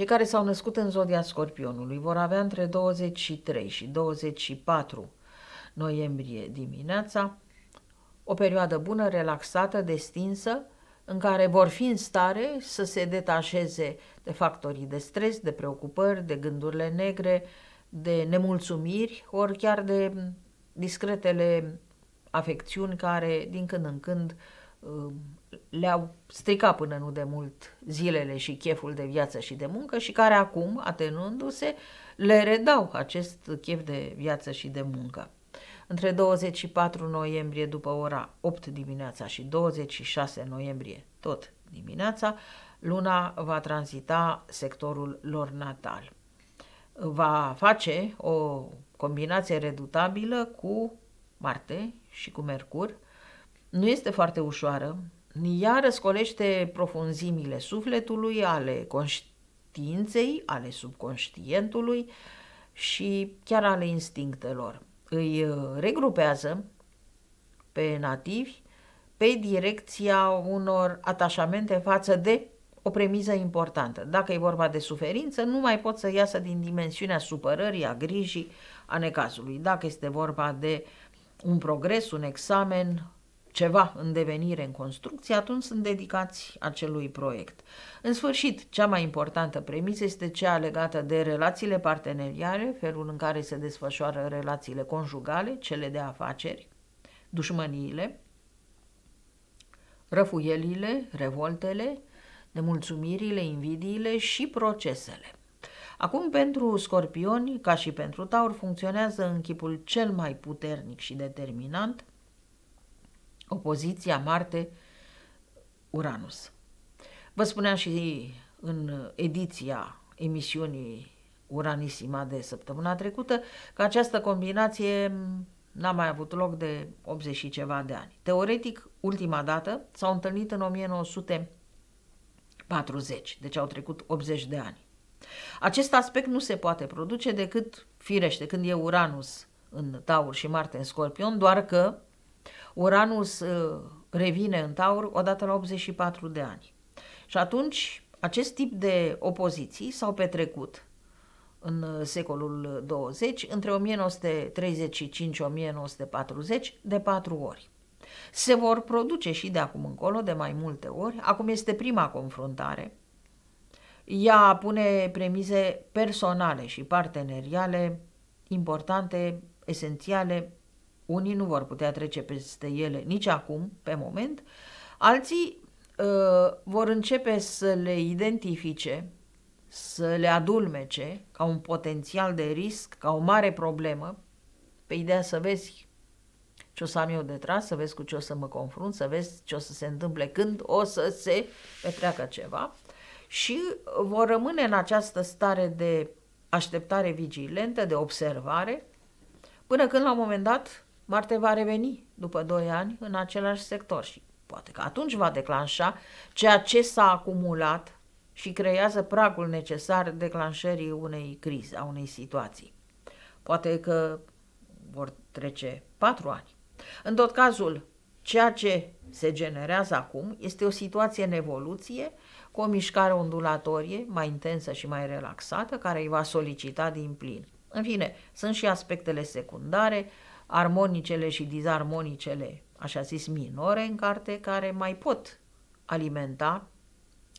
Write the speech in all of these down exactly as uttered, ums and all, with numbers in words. Cei care s-au născut în zodia Scorpionului vor avea între douăzeci și trei și douăzeci și patru noiembrie dimineața o perioadă bună, relaxată, destinsă, în care vor fi în stare să se detașeze de factorii de stres, de preocupări, de gândurile negre, de nemulțumiri, ori chiar de discretele afecțiuni care din când în când le-au stricat până nu de mult zilele și cheful de viață și de muncă și care acum, atenuându-se, le redau acest chef de viață și de muncă. Între douăzeci și patru noiembrie după ora opt dimineața și douăzeci și șase noiembrie tot dimineața, luna va tranzita sectorul lor natal. Va face o combinație redutabilă cu Marte și cu Mercur. Nu este foarte ușoară, ea răscolește profunzimile sufletului, ale conștiinței, ale subconștientului și chiar ale instinctelor. Îi regrupează pe nativi pe direcția unor atașamente față de o premisă importantă. Dacă e vorba de suferință, nu mai pot să iasă din dimensiunea supărării, a grijii, a necazului. Dacă este vorba de un progres, un examen, ceva în devenire, în construcție, atunci sunt dedicați acelui proiect. În sfârșit, cea mai importantă premisă este cea legată de relațiile parteneriale, felul în care se desfășoară relațiile conjugale, cele de afaceri, dușmăniile, răfuielile, revoltele, nemulțumirile, invidiile și procesele. Acum, pentru Scorpioni, ca și pentru Taur, funcționează în chipul cel mai puternic și determinant opoziția Marte-Uranus. Vă spuneam și în ediția emisiunii Uranissima de săptămâna trecută că această combinație n-a mai avut loc de optzeci și ceva de ani. Teoretic, ultima dată s-au întâlnit în o mie nouă sute patruzeci, deci au trecut optzeci de ani. Acest aspect nu se poate produce decât, firește, când e Uranus în Taur și Marte în Scorpion, doar că Uranus revine în Taur odată la optzeci și patru de ani. Și atunci acest tip de opoziții s-au petrecut în secolul douăzeci, între o mie nouă sute treizeci și cinci - o mie nouă sute patruzeci, de patru ori. Se vor produce și de acum încolo, de mai multe ori. Acum este prima confruntare. Ea pune premize personale și parteneriale importante, esențiale. Unii nu vor putea trece peste ele nici acum, pe moment, alții uh, vor începe să le identifice, să le adulmece ca un potențial de risc, ca o mare problemă, pe ideea să vezi ce o să am eu de tras, să vezi cu ce o să mă confrunt, să vezi ce o să se întâmple când o să se petreacă ceva și vor rămâne în această stare de așteptare vigilentă, de observare, până când la un moment dat Marte va reveni după doi ani în același sector și poate că atunci va declanșa ceea ce s-a acumulat și creează pragul necesar declanșării unei crize, a unei situații. Poate că vor trece patru ani. În tot cazul, ceea ce se generează acum este o situație în evoluție, cu o mișcare ondulatorie mai intensă și mai relaxată, care îi va solicita din plin. În fine, sunt și aspectele secundare, armonicele și disarmonicele, așa zis, minore în carte, care mai pot alimenta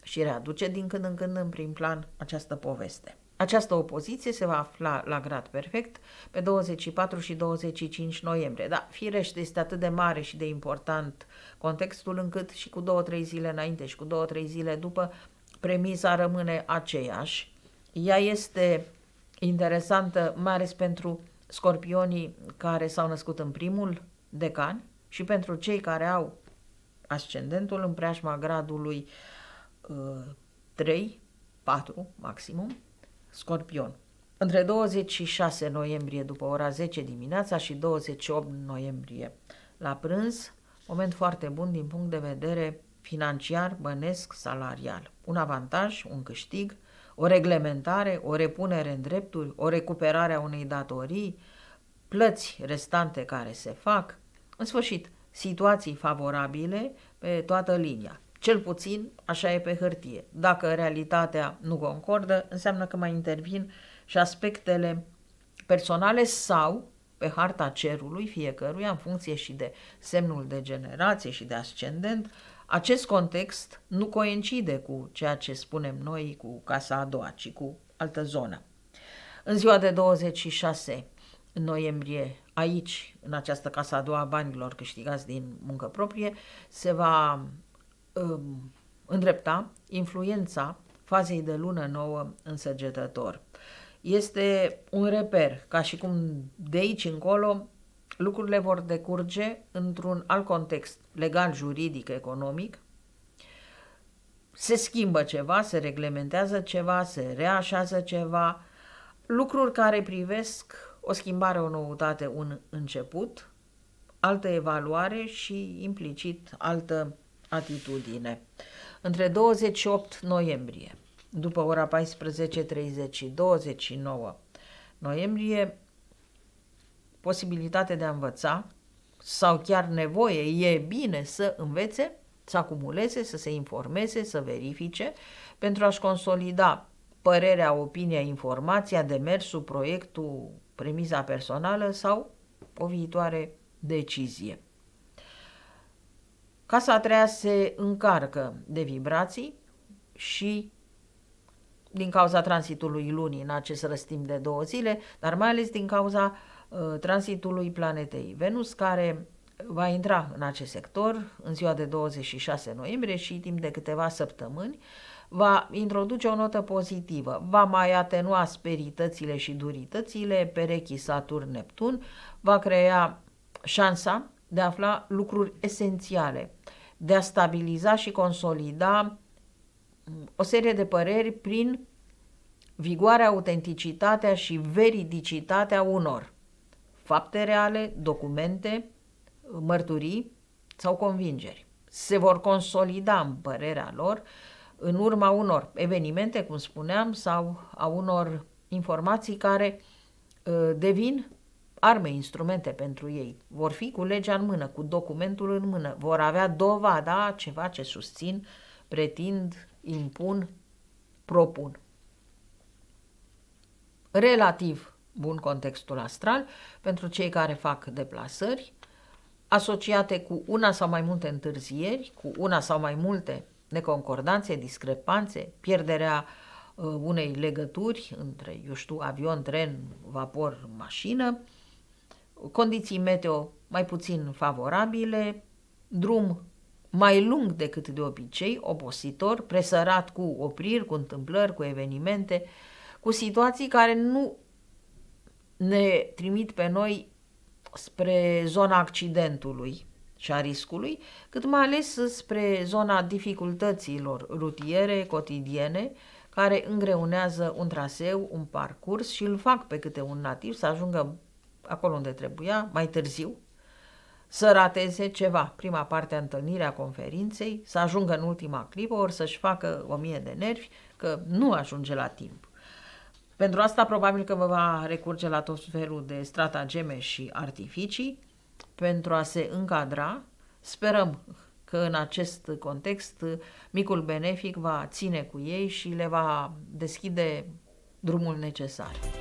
și readuce din când în când în prim plan această poveste. Această opoziție se va afla la grad perfect pe douăzeci și patru și douăzeci și cinci noiembrie. Da, firește, este atât de mare și de important contextul încât și cu două-trei zile înainte și cu două-trei zile după, premisa rămâne aceeași. Ea este interesantă, mai ales pentru scorpionii care s-au născut în primul decan și pentru cei care au ascendentul în preajma gradului trei patru maximum, Scorpion. Între douăzeci și șase noiembrie după ora zece dimineața și douăzeci și opt noiembrie la prânz, moment foarte bun din punct de vedere financiar, bănesc, salarial. Un avantaj, un câștig, o reglementare, o repunere în drepturi, o recuperare a unei datorii, plăți restante care se fac, în sfârșit, situații favorabile pe toată linia. Cel puțin așa e pe hârtie. Dacă realitatea nu concordă, înseamnă că mai intervin și aspectele personale sau pe harta cerului fiecăruia, în funcție și de semnul de generație și de ascendent, acest context nu coincide cu ceea ce spunem noi cu casa a doua, ci cu altă zonă. În ziua de douăzeci și șase noiembrie, aici, în această casă a doua a banilor câștigați din muncă proprie, se va um, îndrepta influența fazei de lună nouă în Săgetător. Este un reper, ca și cum de aici încolo lucrurile vor decurge într-un alt context legal, juridic, economic. Se schimbă ceva, se reglementează ceva, se reașează ceva, lucruri care privesc o schimbare, o noutate, un început, altă evaluare și implicit altă atitudine. Între douăzeci și opt noiembrie, după ora paisprezece și treizeci și douăzeci și nouă noiembrie, posibilitatea de a învăța sau chiar nevoie, e bine să învețe, să acumuleze, să se informeze, să verifice pentru a-și consolida părerea, opinia, informația, demersul, proiectul, premisa personală sau o viitoare decizie. Casa a treia se încarcă de vibrații și din cauza transitului lunii în acest răstim de două zile, dar mai ales din cauza uh, transitului planetei Venus, care va intra în acest sector în ziua de douăzeci și șase noiembrie și timp de câteva săptămâni va introduce o notă pozitivă, va mai atenua asperitățile și duritățile perechii Saturn-Neptun, va crea șansa de a afla lucruri esențiale, de a stabiliza și consolida o serie de păreri prin vigoarea, autenticitatea și veridicitatea unor fapte reale, documente, mărturii sau convingeri. Se vor consolida în părerea lor în urma unor evenimente, cum spuneam, sau a unor informații care uh, devin arme, instrumente pentru ei. Vor fi cu legea în mână, cu documentul în mână, vor avea dovada, ceva ce susțin, pretind, impun, propun. Relativ bun contextul astral pentru cei care fac deplasări asociate cu una sau mai multe întârzieri, cu una sau mai multe neconcordanțe, discrepanțe, pierderea uh, unei legături între, eu știu, avion, tren, vapor, mașină, condiții meteo mai puțin favorabile, drum mai lung decât de obicei, obositor, presărat cu opriri, cu întâmplări, cu evenimente, cu situații care nu ne trimit pe noi spre zona accidentului și a riscului, cât mai ales spre zona dificultăților rutiere, cotidiene, care îngreunează un traseu, un parcurs și îl fac pe câte un nativ să ajungă acolo unde trebuia, mai târziu, să rateze ceva, prima parte a întâlnirii, a conferinței, să ajungă în ultima clipă, ori să-și facă o mie de nervi, că nu ajunge la timp. Pentru asta probabil că vă va recurge la tot felul de stratageme și artificii pentru a se încadra. Sperăm că în acest context micul benefic va ține cu ei și le va deschide drumul necesar.